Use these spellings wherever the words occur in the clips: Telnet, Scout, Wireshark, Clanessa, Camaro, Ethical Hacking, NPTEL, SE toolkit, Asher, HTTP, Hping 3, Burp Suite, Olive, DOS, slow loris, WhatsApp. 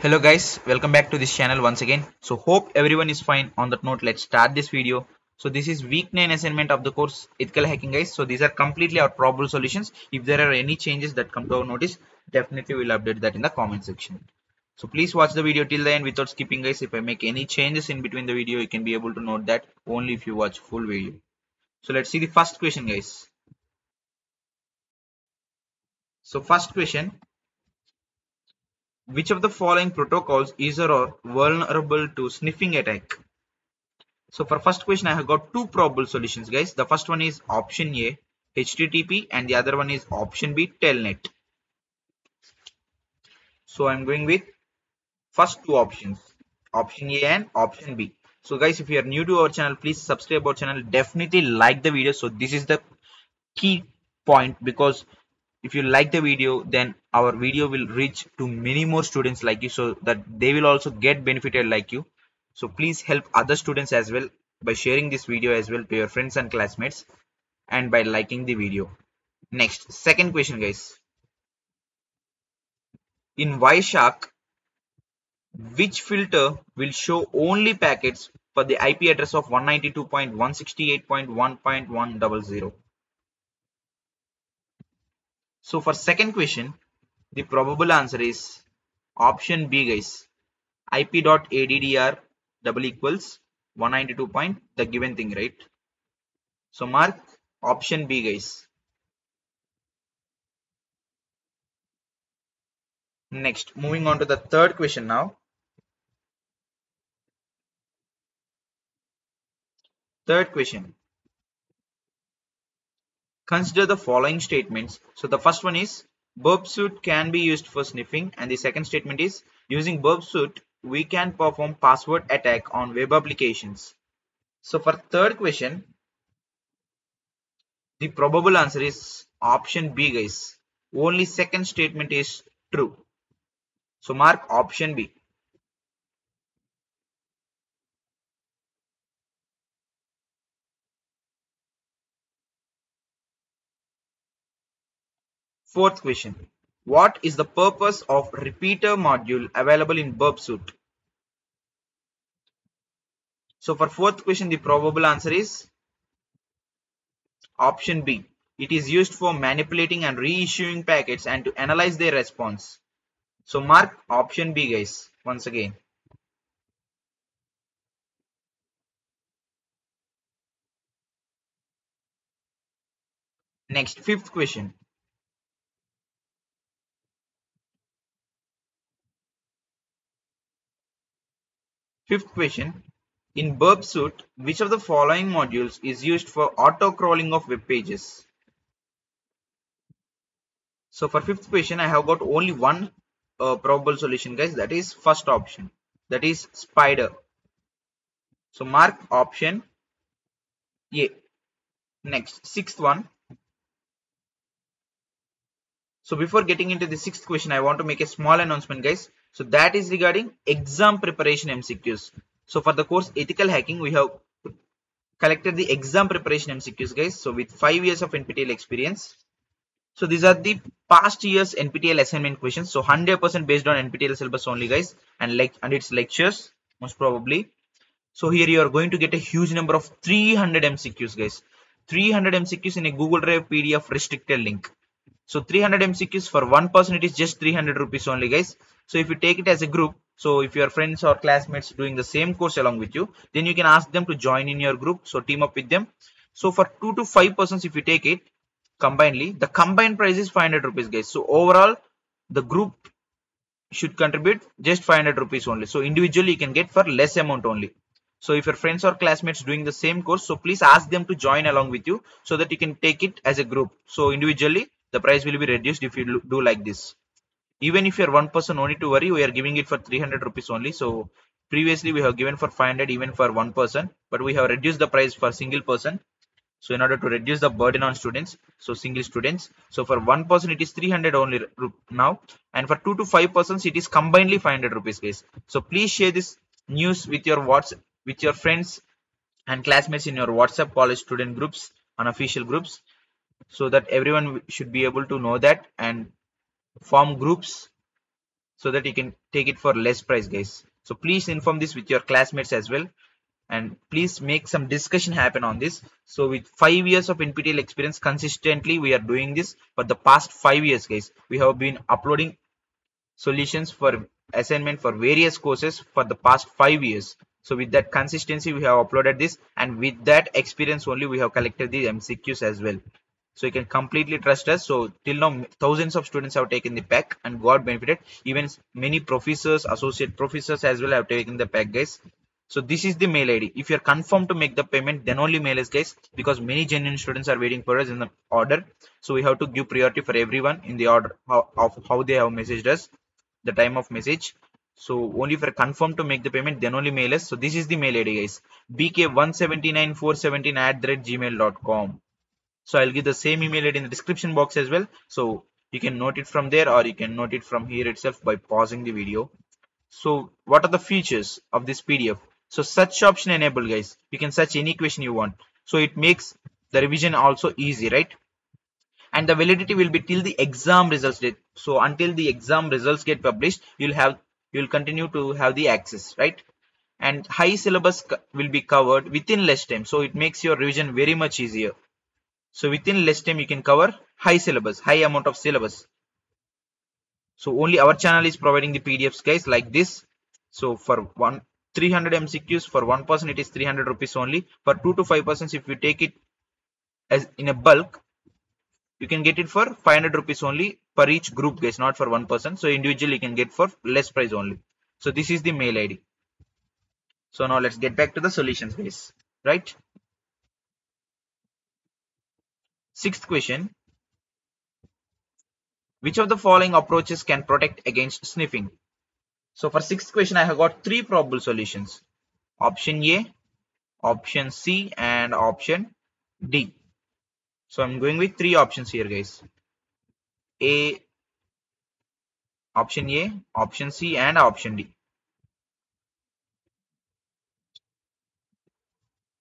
Hello guys, welcome back to this channel once again. So hope everyone is fine. On that note, let's start this video. So this is week 9 assignment of the course ethical hacking, guys. So these are completely our probable solutions. If there are any changes that come to our notice, definitely we'll update that in the comment section. So please watch the video till the end without skipping, guys. If I make any changes in between the video, you can be able to note that only if you watch full video. So let's see the first question, guys. So first question: which of the following protocols is or vulnerable to sniffing attack? So for first question, I have got two probable solutions, guys. The first one is option A, HTTP, and the other one is option B, telnet. So I'm going with first two options, option A and option B. So guys, if you are new to our channel, please subscribe our channel, definitely like the video. So this is the key point, because if you like the video, then our video will reach to many more students like you, so that they will also get benefited like you. So please help other students as well by sharing this video as well to your friends and classmates and by liking the video. Next, second question, guys. In Wireshark, which filter will show only packets for the IP address of 192.168.1.100? So for second question, the probable answer is option B, guys. IP.addr = 192 point the given thing, right? So mark option B, guys. Next, moving on to the third question now. Third question: consider the following statements. So the first one is Burp Suite can be used for sniffing, and the second statement is using Burp Suite we can perform password attack on web applications. So for third question, the probable answer is option B, guys. Only second statement is true. So mark option B. Fourth question: what is the purpose of repeater module available in Burp Suite? So for fourth question, the probable answer is option B. It is used for manipulating and reissuing packets and to analyze their response. So mark option B, guys, once again. Next, fifth question: fifth question, in Burp Suite, which of the following modules is used for auto-crawling of web pages? So for fifth question, I have got only one probable solution, guys. That is first option. That is spider. So mark option A. Next, sixth one. So before getting into the sixth question, I want to make a small announcement, guys. So that is regarding exam preparation MCQs. So for the course ethical hacking, we have collected the exam preparation MCQs, guys. So with 5 years of NPTEL experience. So these are the past years NPTEL assignment questions. So 100% based on NPTEL syllabus only, guys, and its lectures most probably. So here you are going to get a huge number of 300 MCQs, guys. 300 MCQs in a Google Drive PDF restricted link. So 300 MCQs for one person, it is just 300 rupees only, guys. So if you take it as a group, so if your friends or classmates doing the same course along with you, then you can ask them to join in your group. So team up with them. So for 2 to 5 persons, if you take it combinedly, the combined price is 500 rupees, guys. So overall, the group should contribute just 500 rupees only. So individually, you can get for less amount only. So if your friends or classmates doing the same course, so please ask them to join along with you so that you can take it as a group. So individually, the price will be reduced if you do like this. Even if you are one person, no need to worry, we are giving it for 300 rupees only. So previously we have given for 500 even for one person, but we have reduced the price for single person. So in order to reduce the burden on students, so single students. So for one person, it is 300 only now, and for 2 to 5 persons, it is combinedly 500 rupees, guys. So please share this news with your friends and classmates in your WhatsApp college student groups, unofficial groups, so that everyone should be able to know that and form groups so that you can take it for less price, guys. So please inform this with your classmates as well, and please make some discussion happen on this. So with 5 years of NPTEL experience, consistently we are doing this for the past 5 years, guys. We have been uploading solutions for assignment for various courses for the past 5 years. So with that consistency, we have uploaded this, and with that experience only we have collected the MCQs as well. So you can completely trust us. So till now, thousands of students have taken the pack and got benefited. Even many professors, associate professors as well have taken the pack, guys. So this is the mail ID. If you are confirmed to make the payment, then only mail us, guys, because many genuine students are waiting for us in the order. So we have to give priority for everyone in the order of how they have messaged us, the time of message. So only for confirmed to make the payment, then only mail us. So this is the mail ID, guys, bk179417@gmail.com. So I'll give the same email ID in the description box as well. So you can note it from there, or you can note it from here itself by pausing the video. So what are the features of this PDF? So search option enabled, guys. You can search any question you want. So it makes the revision also easy, right? And the validity will be till the exam results date. So until the exam results get published, you'll continue to have the access, right? And high syllabus will be covered within less time. So it makes your revision very much easier. So within less time you can cover high syllabus, high amount of syllabus. So only our channel is providing the PDFs, guys, like this. So for 300 MCQs, for one person it is 300 rupees only. For 2 to 5 persons, if you take it as in a bulk, you can get it for 500 rupees only per each group, guys, not for one person. So individually you can get for less price only. So this is the mail ID. So now let's get back to the solutions, guys, right? Sixth question. Which of the following approaches can protect against sniffing? So for sixth question, I have got 3 probable solutions. Option A, option C, and option D. So I'm going with 3 options here, guys. Option A, option C, and option D.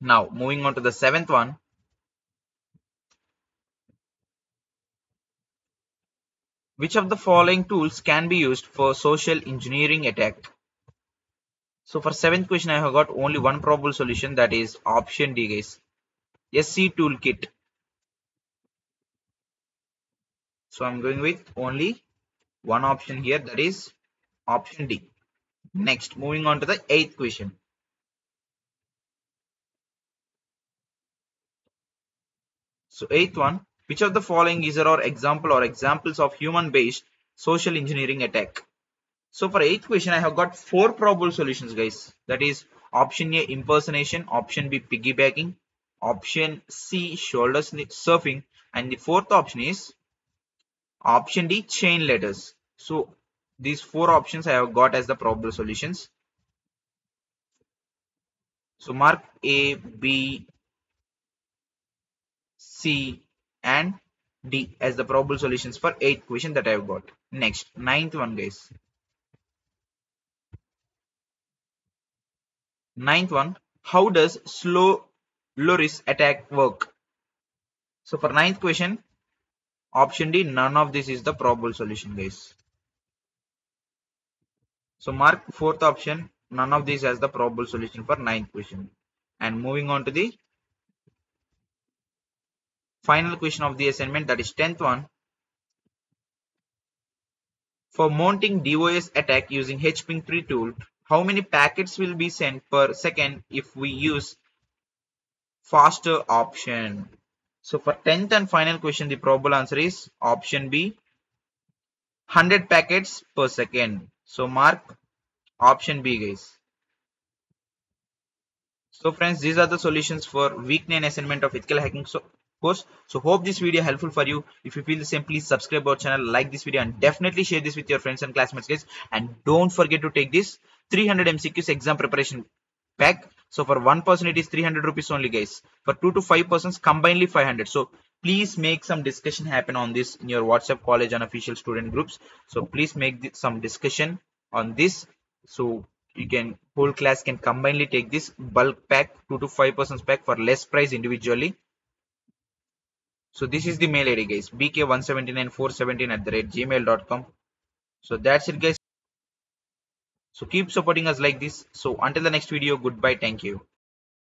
Now moving on to the 7th one. Which of the following tools can be used for social engineering attack? So for 7th question, I have got only 1 probable solution, that is option D, guys. SE toolkit. So I'm going with only 1 option here, that is option D. Next, moving on to the 8th question. So 8th one. Which of the following is or example or examples of human-based social engineering attack? So for 8th question, I have got 4 probable solutions, guys. That is option A, impersonation, option B, piggybacking, option C, shoulder surfing, and the 4th option is option D, chain letters. So these 4 options I have got as the probable solutions. So mark A, B, C, and D as the probable solutions for 8th question that I have got. Next, 9th one, guys. 9th one. How does slow loris attack work? So for 9th question, option D, none of this is the probable solution, guys. So mark 4th option, none of these as the probable solution for 9th question. And moving on to the final question of the assignment, that is 10th one. For mounting DOS attack using Hping 3 tool, how many packets will be sent per second if we use faster option? So for 10th and final question, the probable answer is option B, 100 packets per second. So mark option B, guys. So friends, these are the solutions for week 9 assignment of ethical hacking. So hope this video helpful for you. If you feel the same, please subscribe our channel, like this video, and definitely share this with your friends and classmates, guys. And don't forget to take this 300 MCQs exam preparation pack. So for 1 person, it is 300 rupees only, guys. For 2 to 5 persons, combinedly 500. So please make some discussion happen on this in your WhatsApp college and official student groups. So please make some discussion on this. So you can, whole class can combinedly take this bulk pack, 2 to 5 persons pack for less price individually. So this is the mail ID, guys, bk179417@gmail.com. So that's it, guys. So keep supporting us like this. So until the next video, goodbye. Thank you.